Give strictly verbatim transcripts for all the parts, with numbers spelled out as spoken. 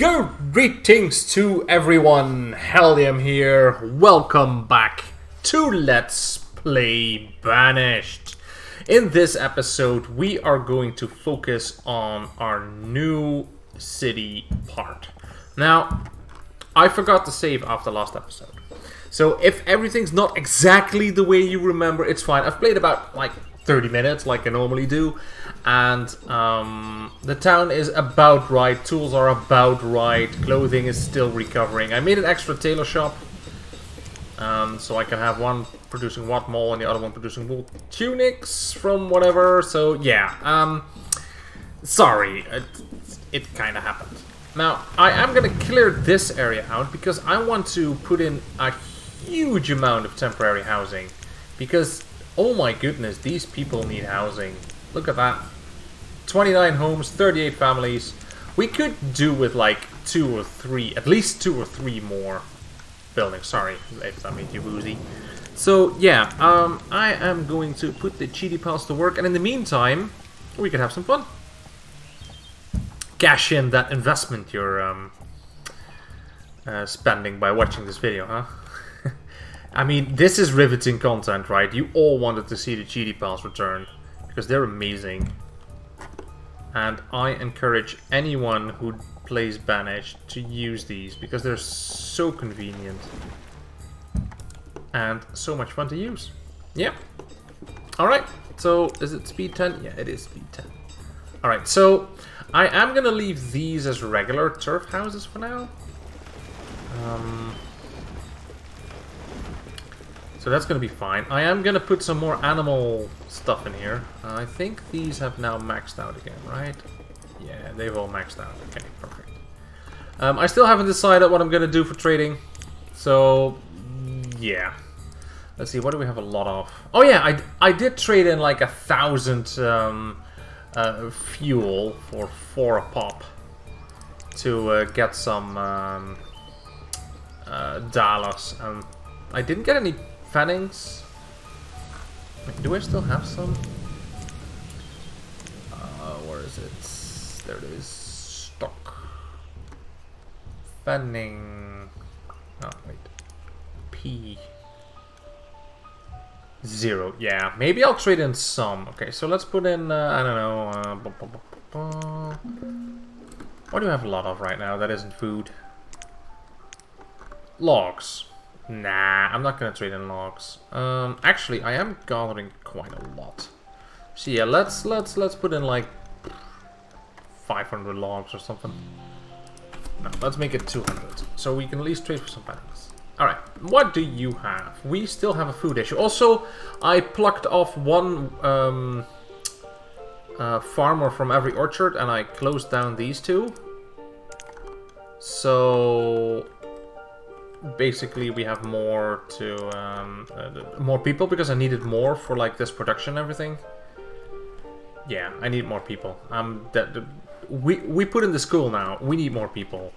Greetings to everyone, HelDM here, welcome back to Let's Play Banished. In this episode we are going to focus on our new city part. Now, I forgot to save after last episode, so if everything's not exactly the way you remember, it's fine. I've played about like thirty minutes like I normally do, and um, the town is about right, tools are about right, clothing is still recovering. I made an extra tailor shop, um, so I can have one producing what mole and the other one producing wool tunics from whatever, so yeah, um, sorry, it, it kinda happened. Now, I am gonna clear this area out because I want to put in a huge amount of temporary housing, because oh my goodness, these people need housing. Look at that. twenty-nine homes, thirty-eight families. We could do with like two or three, at least two or three more buildings. Sorry if that made you woozy. So yeah, um, I am going to put the Cheaty Pals to work, and in the meantime, we can have some fun. Cash in that investment you're um, uh, spending by watching this video, huh? I mean, this is riveting content, right? You all wanted to see the Cheaty Pals return, because they're amazing. And I encourage anyone who plays Banished to use these, because they're so convenient. And so much fun to use. Yep. Alright, so is it speed ten? Yeah, it is speed ten. Alright, so I am going to leave these as regular turf houses for now. Um... So that's going to be fine. I am going to put some more animal stuff in here. Uh, I think these have now maxed out again, right? Yeah, they've all maxed out. Okay, perfect. Um, I still haven't decided what I'm going to do for trading. So, yeah. Let's see, what do we have a lot of? Oh yeah, I, I did trade in like a thousand um, uh, fuel for four a pop to uh, get some um, uh, dollars. Um, I didn't get any fannings. Wait, do I still have some? Uh, where is it? There it is. Stock. Fanning. Oh, wait. P. Zero. Yeah, maybe I'll trade in some. Okay, so let's put in, uh, I don't know. Uh, bu bu bu bu. What do we have a lot of right now that isn't food? Logs. Nah, I'm not gonna trade in logs. Um, actually, I am gathering quite a lot. So yeah, let's let's let's put in like five hundred logs or something. No, let's make it two hundred, so we can at least trade for some bananas. All right, what do you have? We still have a food issue. Also, I plucked off one um, uh, farmer from every orchard, and I closed down these two. So basically we have more to um, uh, more people, because I needed more for like this production and everything. Yeah, I need more people. Um, that, that we we put in the school now. We need more people.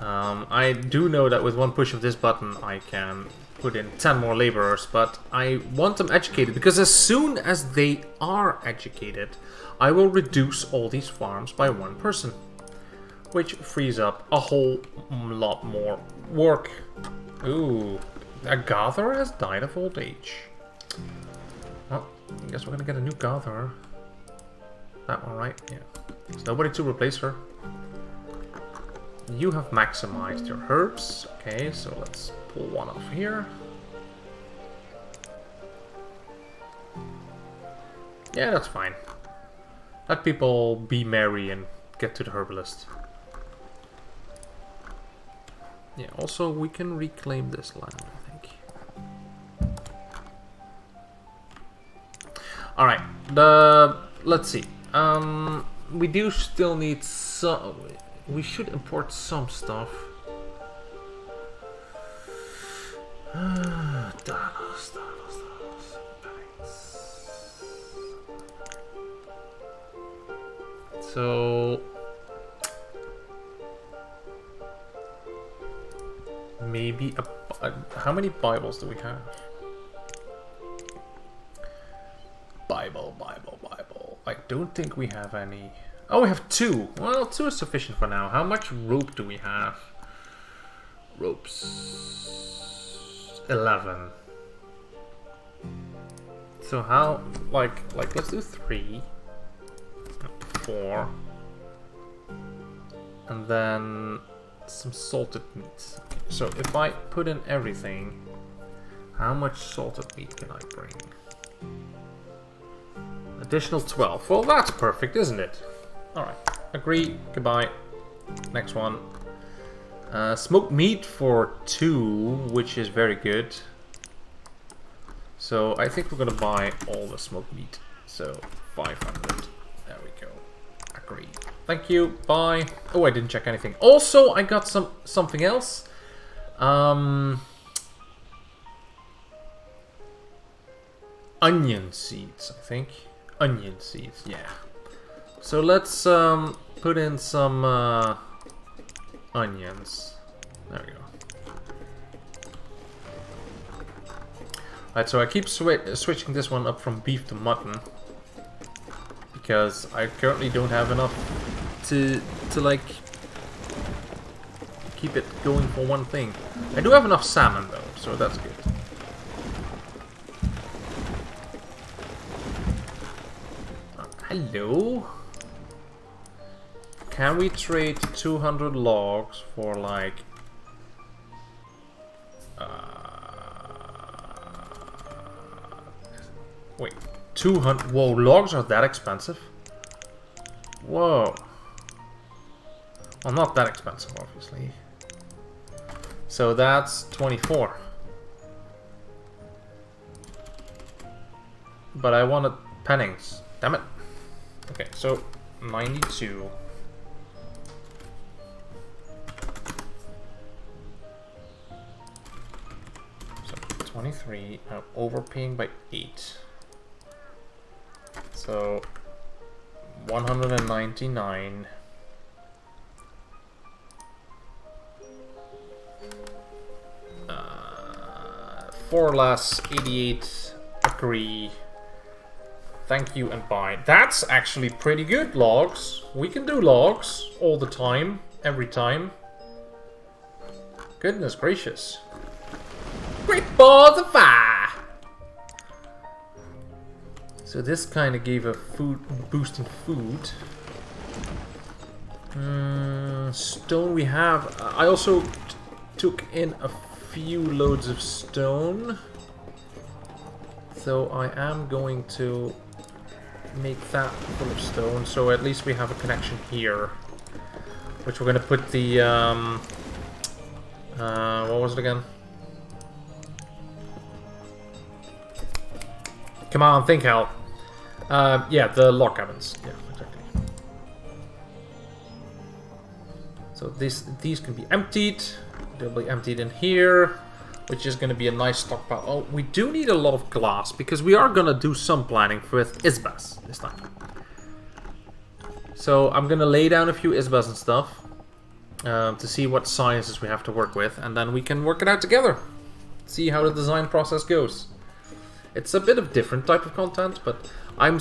Um, I do know that with one push of this button I can put in ten more laborers, but I want them educated, because as soon as they are educated, I will reduce all these farms by one person, which frees up a whole lot more work. Ooh, a gatherer has died of old age. Well, I guess we're gonna get a new gatherer. That one, right? Yeah. There's nobody to replace her. You have maximized your herbs. Okay, so let's pull one off here. Yeah, that's fine. Let people be merry and get to the herbalist. Yeah, also we can reclaim this land, I think. Alright, the let's see. Um we do still need some, we should import some stuff. Uh, dollars, dollars, dollars, bags. So maybe a, a, how many Bibles do we have? Bible, Bible, Bible. I don't think we have any. Oh, we have two. Well, two is sufficient for now. How much rope do we have? Ropes. eleven. So how, like, like let's do three. Four. And then some salted meat. Okay, so if I put in everything, how much salted meat can I bring? Additional twelve. Well, that's perfect, isn't it? Alright. Agree. Goodbye. Next one. Uh, smoked meat for two, which is very good. So I think we're gonna buy all the smoked meat. So five hundred. There we go. Agree. Thank you. Bye. Oh, I didn't check anything. Also, I got some something else. Um, onion seeds, I think. Onion seeds. Yeah. So let's um, put in some uh, onions. There we go. Alright, so I keep swi switching this one up from beef to mutton, because I currently don't have enough to, to like, keep it going for one thing. I do have enough salmon though, so that's good. Uh, hello? Can we trade two hundred logs for like uh, wait, two hundred, whoa, logs are that expensive? Whoa. Well, not that expensive, obviously. So that's twenty-four. But I wanted pennings, damn it. Okay, so ninety-two. twenty-three, I'm overpaying by eight. So one hundred ninety-nine. Uh, four less, eighty-eight, agree. Thank you and bye. That's actually pretty good, logs. We can do logs all the time, every time. Goodness gracious. Great balls of fire! So this kind of gave a food boost in food. Mm, stone we have. I also t took in a few loads of stone, so I am going to make that full of stone. So at least we have a connection here, which we're going to put the um, uh, what was it again? Come on, think, Hel. Uh, yeah, the log cabins. Yeah, exactly. So this, these can be emptied. They'll be emptied in here, which is going to be a nice stockpile. Oh, we do need a lot of glass, because we are going to do some planning with Isbas this time. So I'm going to lay down a few Isbas and stuff uh, to see what sciences we have to work with, and then we can work it out together. See how the design process goes. It's a bit of different type of content, but I'm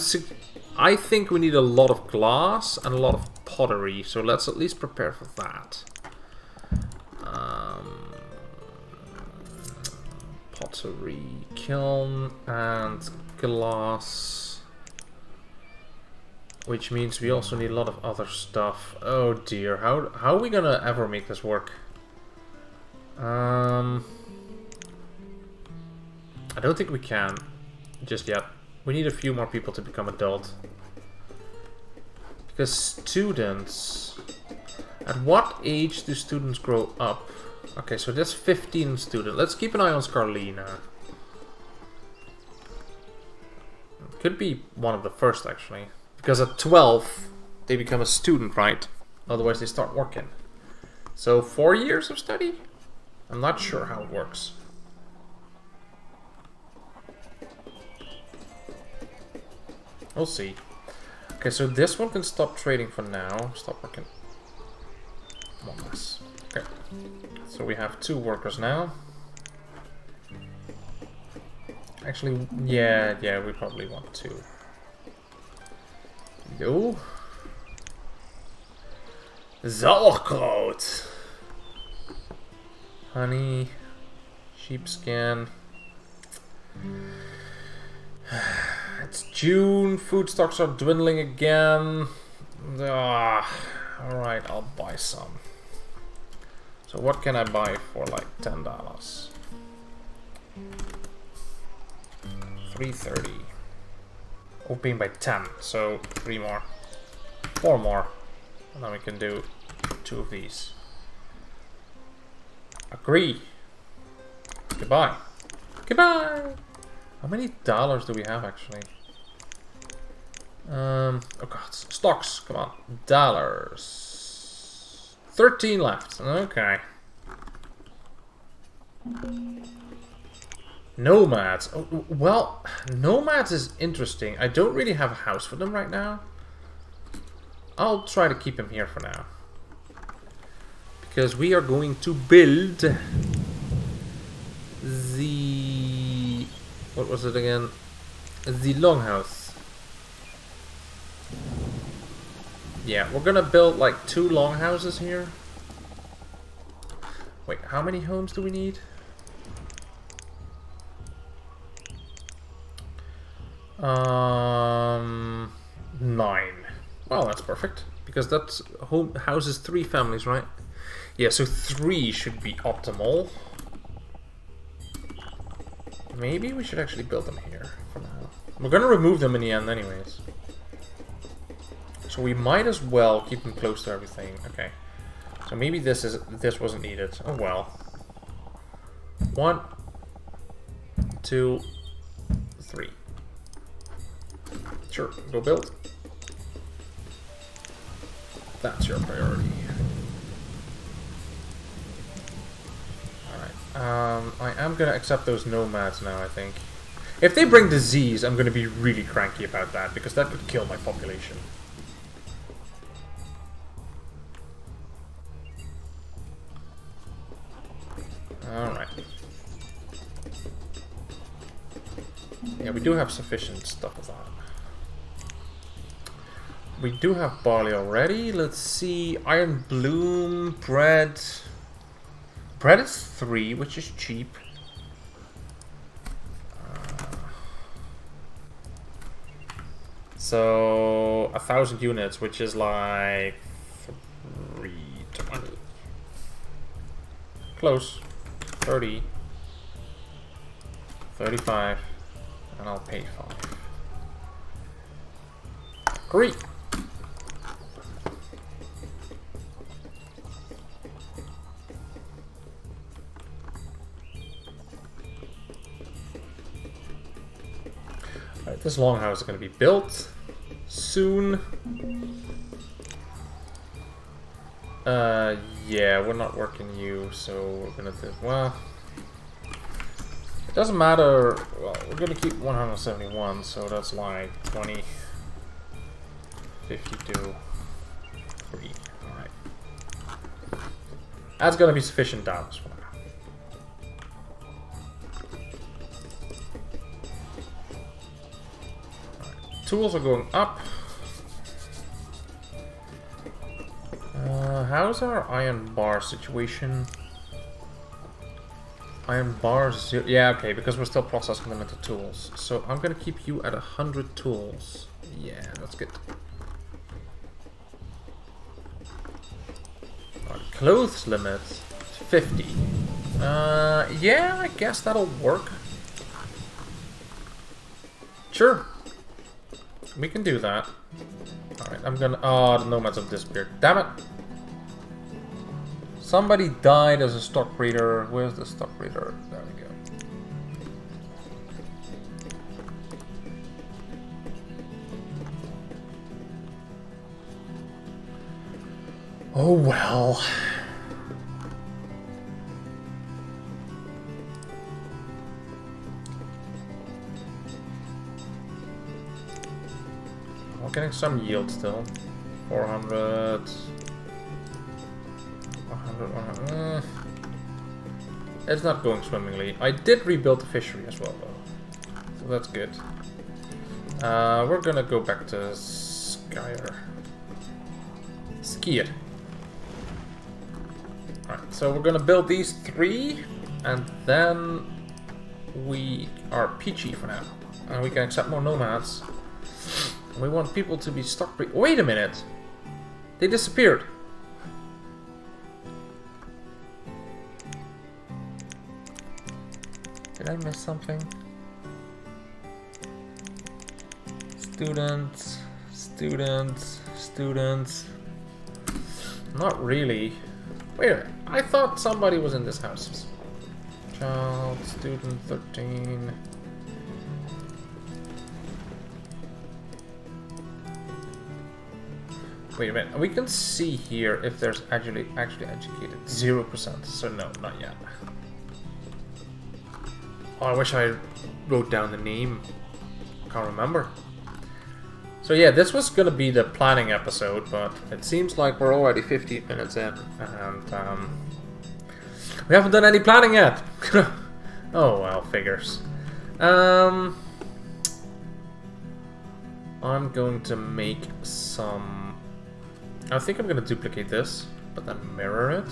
I think we need a lot of glass and a lot of pottery, so let's at least prepare for that. Um, pottery, kiln, and glass, which means we also need a lot of other stuff. Oh dear, how how are we gonna ever make this work? Um. I don't think we can just yet. We need a few more people to become adult. Because students... At what age do students grow up? Okay, so there's fifteen students. Let's keep an eye on Scarlina. Could be one of the first, actually. Because at twelve, they become a student, right? Otherwise they start working. So four years of study? I'm not sure how it works. We'll see. Okay, so this one can stop trading for now. Stop working. One less. Okay. So we have two workers now. Actually, yeah, yeah, we probably want two. Yo. Sauerkraut. Honey. Sheepskin. It's June. Food stocks are dwindling again. Ah, alright, I'll buy some. So what can I buy for like ten dollars? three thirty. Opening by ten, so three more. Four more. And then we can do two of these. Agree. Goodbye. Goodbye! How many dollars do we have actually? Um, oh god, stocks, come on. Dollars. thirteen left, okay. Nomads. Oh, well, nomads is interesting. I don't really have a house for them right now. I'll try to keep them here for now. Because we are going to build the... What was it again? The longhouse. Yeah, we're gonna build like two longhouses here. Wait, how many homes do we need? Um, nine. Well, that's perfect because that's home houses three families, right? Yeah, so three should be optimal. Maybe we should actually build them here for now. We're gonna remove them in the end, anyways. So we might as well keep them close to everything. Okay. So maybe this is this wasn't needed. Oh well. One, two, three. Sure, go build. That's your priority. Alright. Um I am gonna accept those nomads now, I think. If they bring disease, I'm gonna be really cranky about that, because that could kill my population. Alright. Yeah, we do have sufficient stuff of that. We do have barley already. Let's see. Iron bloom, bread. Bread is three, which is cheap. Uh, so, a thousand units, which is like three twenty. Close. thirty, thirty-five, and I'll pay five. Great! Alright, this longhouse is going to be built soon. Uh, yeah, we're not working you, so we're gonna do, well, it doesn't matter, well, we're gonna keep one hundred seventy-one, so that's like twenty, fifty-two, three, alright. That's gonna be sufficient dollars for now. Right. Tools are going up. Uh, how's our iron bar situation? Iron bars, yeah, okay, because we're still processing them into tools. So I'm gonna keep you at a hundred tools. Yeah, that's good. Our clothes limit fifty. Uh, yeah, I guess that'll work. Sure, we can do that. Alright, I'm gonna... Oh, the nomads have disappeared. Damn it! Somebody died as a stock breeder. Where's the stock breeder? There we go. Oh well. Getting some yield still. four hundred... one hundred, one hundred... Eh. It's not going swimmingly. I did rebuild the fishery as well, though. So that's good. Uh, we're gonna go back to Skier. Skier. Alright, so we're gonna build these three, and then we are peachy for now. And we can accept more nomads. We want people to be stock pre- Wait a minute! They disappeared! Did I miss something? Students, students, students. Not really. Wait a minute, I thought somebody was in this house. Child, student, thirteen. Wait a minute, we can see here if there's actually actually educated. zero percent, so no, not yet. Oh, I wish I wrote down the name. Can't remember. So yeah, this was gonna be the planning episode, but it seems like we're already fifteen minutes in, and um, we haven't done any planning yet. Oh well, figures. Um, I'm going to make some. I think I'm gonna duplicate this, but then mirror it.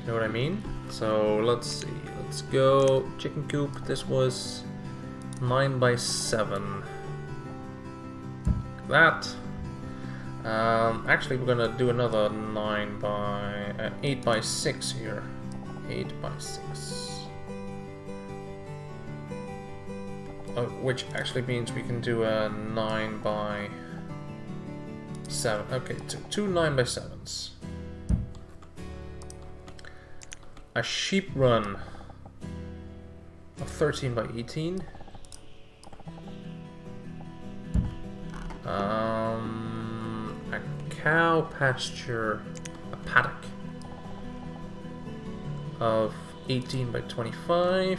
You know what I mean? So let's see. Let's go chicken coop. This was nine by seven. That. Um, actually, we're gonna do another nine by uh, eight by six here. Eight by six. Oh, which actually means we can do a nine by seven. Okay, two, two nine by sevens. A sheep run. A thirteen by eighteen. Um, a cow pasture, a paddock of eighteen by twenty-five,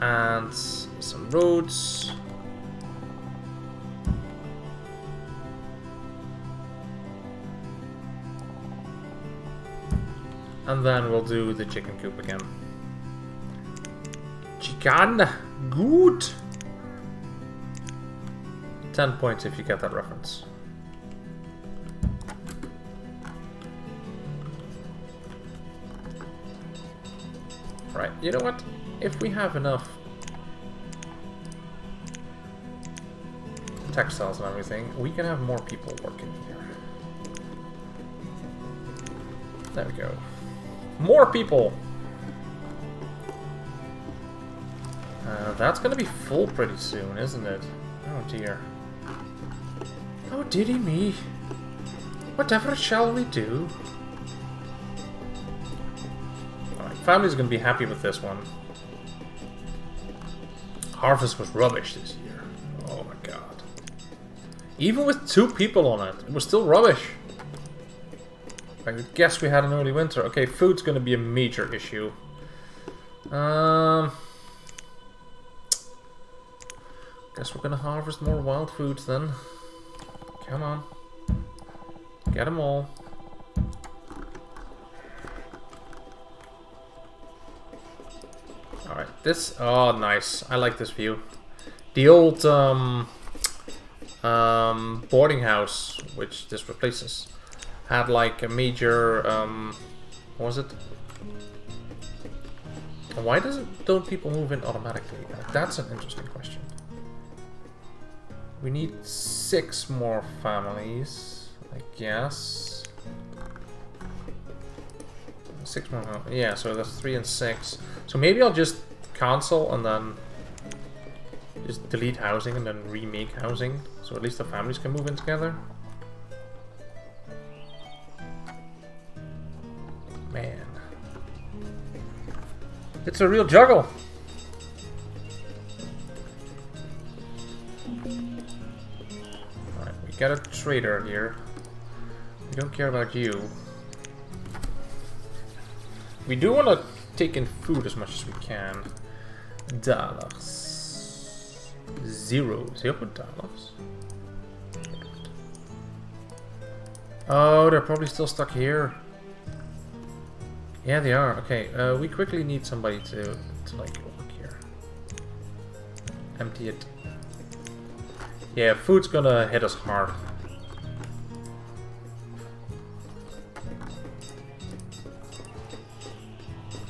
and some roads, and then we'll do the chicken coop again. Chicken, good. Ten points if you get that reference. Right, you know what? If we have enough textiles and everything, we can have more people working here. There we go. More people! Uh, that's gonna be full pretty soon, isn't it? Oh dear. Oh diddy me. Whatever shall we do? Alright, family's gonna be happy with this one. Harvest was rubbish this year. Oh my god. Even with two people on it, it was still rubbish. I guess we had an early winter. Okay, food's gonna be a major issue. Um... Guess we're gonna harvest more wild foods then. Come on. Get them all. Alright, this... Oh, nice. I like this view. The old um, um, boarding house, which this replaces, had like a major... Um, what was it? Why doesn't, don't people move in automatically? That's an interesting question. We need six more families, I guess. Six more, yeah, so that's three and six. So maybe I'll just cancel and then just delete housing and then remake housing. So at least the families can move in together. Man. It's a real juggle. Got a trader here. We don't care about you. We do want to take in food as much as we can. Dollars. Zero. Zero dollars. Oh, they're probably still stuck here. Yeah, they are. Okay, uh, we quickly need somebody to, to like, work here. Empty it. Yeah, food's gonna hit us hard.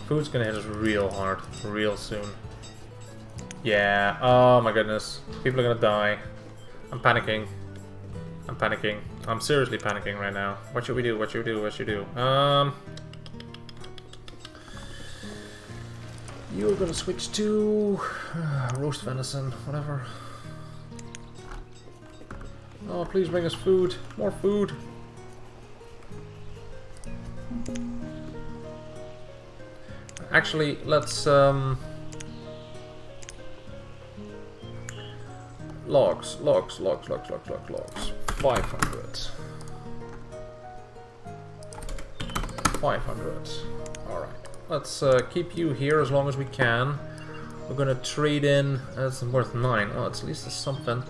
Food's gonna hit us real hard, real soon. Yeah, oh my goodness. People are gonna die. I'm panicking. I'm panicking. I'm seriously panicking right now. What should we do? What should we do? What should we do? Um... You're gonna switch to uh, roast venison, whatever. Oh, please bring us food. More food. Actually, let's... Um, logs, logs, logs, logs, logs, logs, logs. five hundred. five hundred. Alright. Let's uh, keep you here as long as we can. We're gonna trade in... That's worth nine. Oh, it's at least it's something.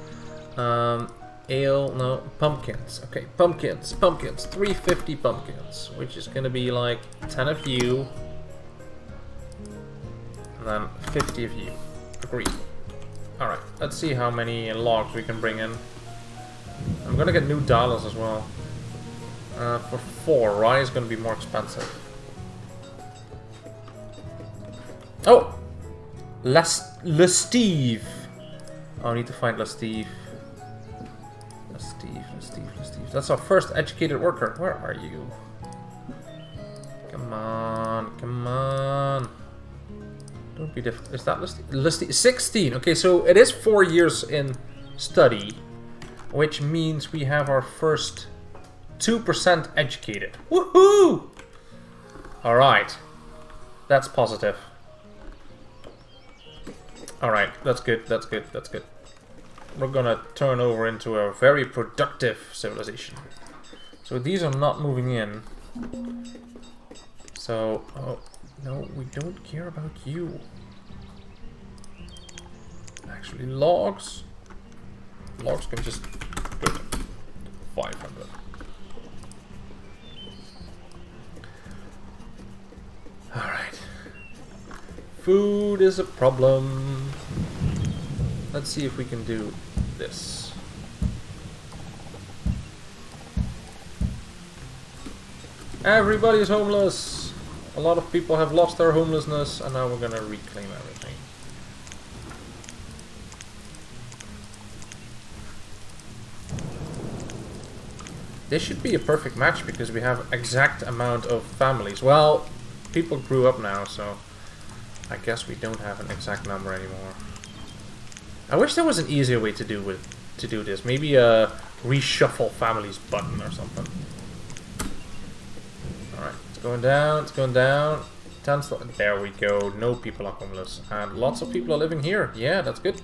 Um... Ale, no, pumpkins. Okay, pumpkins, pumpkins, three fifty pumpkins, which is gonna be like ten of you, and then fifty of you. Agreed. Alright, let's see how many logs we can bring in. I'm gonna get new dollars as well. Uh, for four, rye is gonna be more expensive. Oh! Lest Lesteve! Oh, I need to find Lesteve. Lesteve, Lesteve, Lesteve. That's our first educated worker. Where are you? Come on, come on. Don't be difficult. Is that Lesteve? Lesteve? sixteen. Okay, so it is four years in study, which means we have our first two percent educated. Woohoo! Alright. That's positive. Alright, that's good, that's good, that's good. We're gonna turn over into a very productive civilization. So these are not moving in. So, oh, no, we don't care about you. Actually, logs. Logs can just go to five hundred. Alright. Food is a problem. Let's see if we can do this. Everybody's homeless! A lot of people have lost their homelessness, and now we're gonna reclaim everything. This should be a perfect match because we have exact amount of families. Well, people grew up now, so I guess we don't have an exact number anymore. I wish there was an easier way to do with to do this. Maybe a reshuffle families button or something. Alright, it's going down, it's going down. Ten slot. There we go. No people are homeless. And lots of people are living here. Yeah, that's good.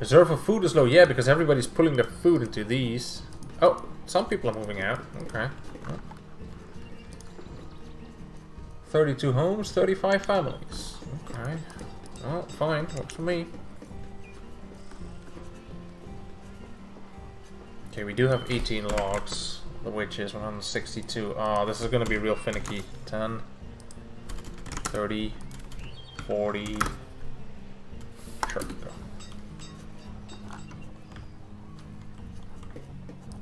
Reserve of food is low. Yeah, because everybody's pulling their food into these. Oh, some people are moving out. Okay. thirty-two homes, thirty-five families. Okay. Well, fine. Works for me. Okay, we do have eighteen logs, which is one hundred sixty-two. Ah, oh, this is going to be real finicky. ten, thirty, forty. Sure, go.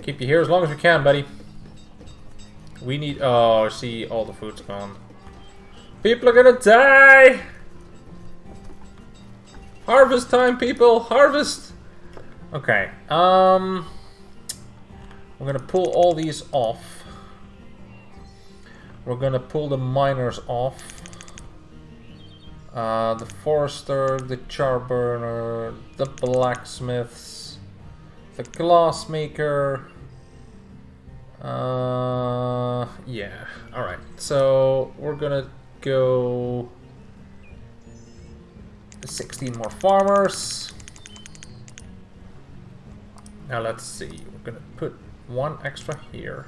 Keep you here as long as we can, buddy. We need... Oh, see, all the food's gone. People are going to die! Harvest time, people! Harvest! Okay, um... we're gonna pull all these off. We're gonna pull the miners off. Uh, the forester, the charburner, the blacksmiths, the glassmaker. Uh, yeah, alright. So we're gonna go sixteen more farmers. Now let's see, we're gonna put one extra here.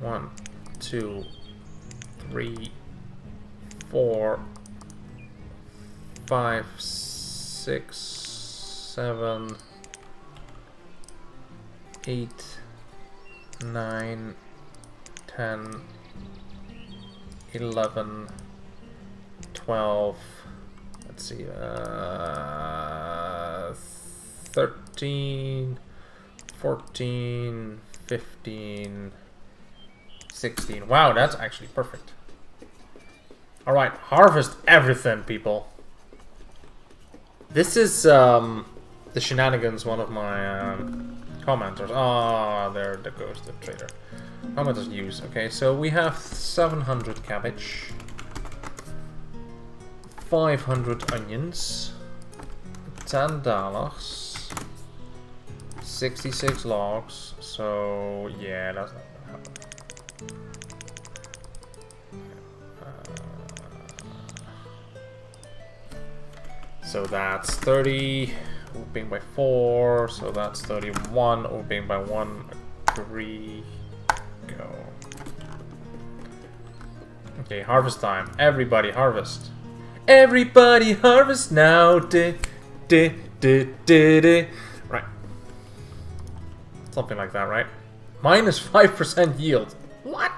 One, two, three, four, five, six, seven, eight, nine, ten, eleven, twelve. Let's see, uh, thirteen, fourteen, fifteen, sixteen. Wow, that's actually perfect. All right, harvest everything, people. This is um, the shenanigans, one of my um, commenters. Ah, oh, there that goes the trader. Commenters use. Okay, so we have seven hundred cabbage, five hundred onions, ten dollars, sixty-six logs. So yeah, that's not gonna happen. So that's thirty, opening by four, so that's thirty-one, opening by one, three, go. Okay, harvest time. Everybody harvest. Everybody harvest now. De, de, de, de, de. Right. Something like that, right? Minus five percent yield. What?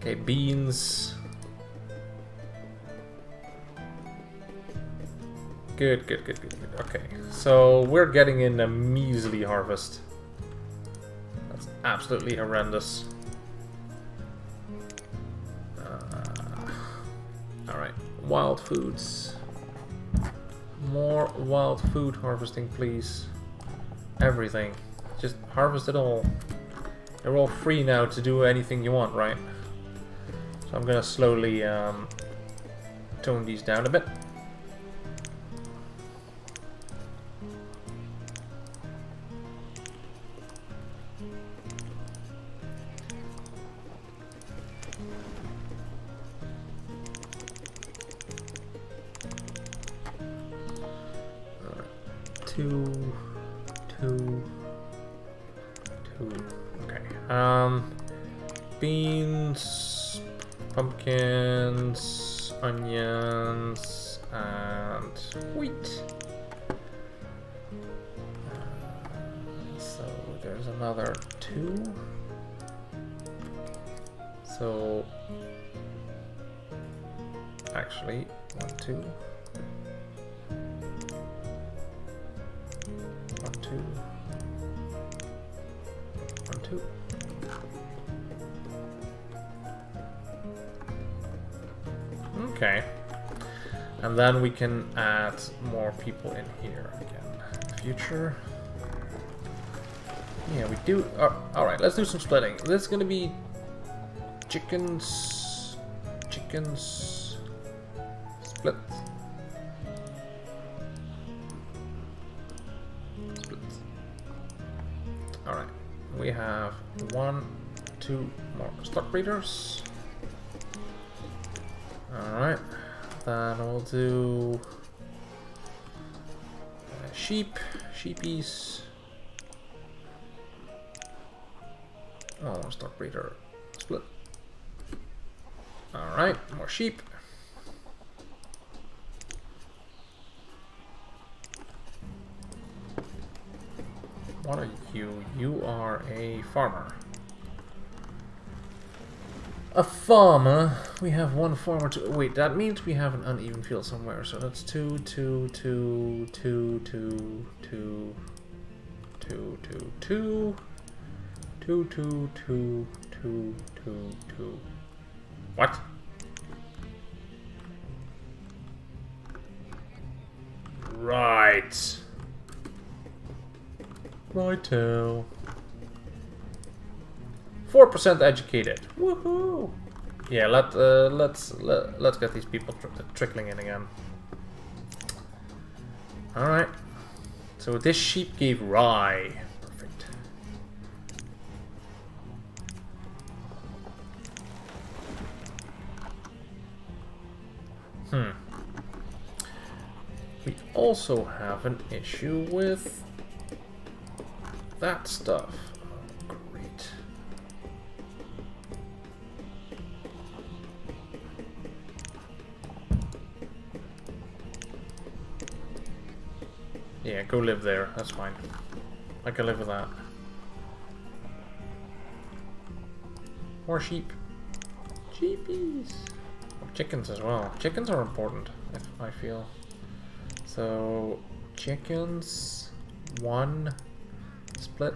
Okay, beans. Good, good, good, good, good. Okay, so we're getting in a measly harvest. That's absolutely horrendous. Uh, Alright, wild foods. More wild food harvesting, please. Everything. Just harvest it all. You're all free now to do anything you want, right? So I'm gonna slowly um, tone these down a bit. Two, two, two. Okay. Um, beans, pumpkins, onions, and wheat. So there's another two. So actually, one, two. One, two. Okay. And then we can add more people in here again. Future. Yeah, we do. Oh, alright, let's do some splitting. This is gonna be chickens. Chickens. Split. We have one, two more stock breeders. Alright, then we'll do uh, sheep, sheepies. One more stock breeder split. Alright, more sheep. What are you? You are a farmer. A farmer? We have one farmer to... Wait, that means we have an uneven field somewhere. So that's two, two, two, two, two, two, two, two, two, two, two, two, two, two, two. What? Right. Righto. Four percent educated. Woohoo! Yeah, let uh, let's let, let's get these people tr trickling in again. All right. So this sheep gave rye. Perfect. Hmm. We also have an issue with that stuff. Oh, great. Yeah, go live there. That's fine. I can live with that. More sheep. Sheepies. Or chickens as well. Chickens are important, I feel. So chickens, one split.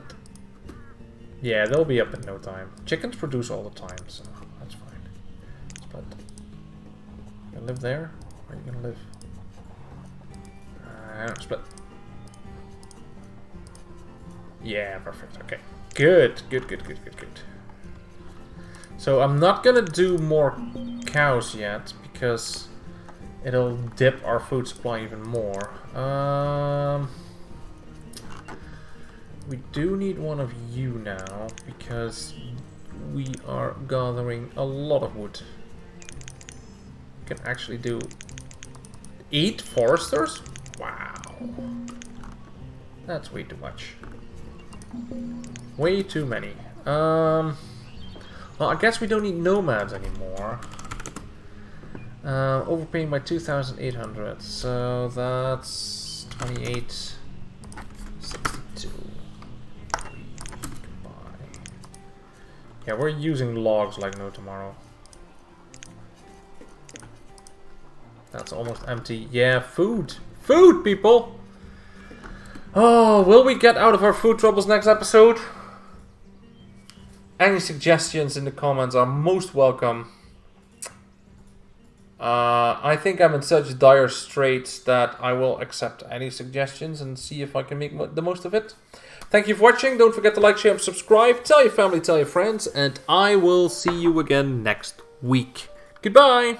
Yeah, they'll be up in no time. Chickens produce all the time, so that's fine. Split. You gonna live there? Where are you gonna live? Uh, split. Yeah, perfect. Okay. Good, good, good, good, good, good. So I'm not gonna do more cows yet, because it'll dip our food supply even more. Um, we do need one of you now, because we are gathering a lot of wood. We can actually do eight foresters? Wow. That's way too much. Way too many. Um, well, I guess we don't need nomads anymore. Uh, overpaying by two thousand eight hundred, so that's twenty-eight sixty-two. Goodbye. Yeah, we're using logs like no tomorrow. That's almost empty. Yeah, food! Food, people! Oh, will we get out of our food troubles next episode? Any suggestions in the comments are most welcome. Uh, I think I'm in such dire straits that I will accept any suggestions and see if I can make the most of it. Thank you for watching. Don't forget to like, share, and subscribe. Tell your family, tell your friends, and I will see you again next week. Goodbye!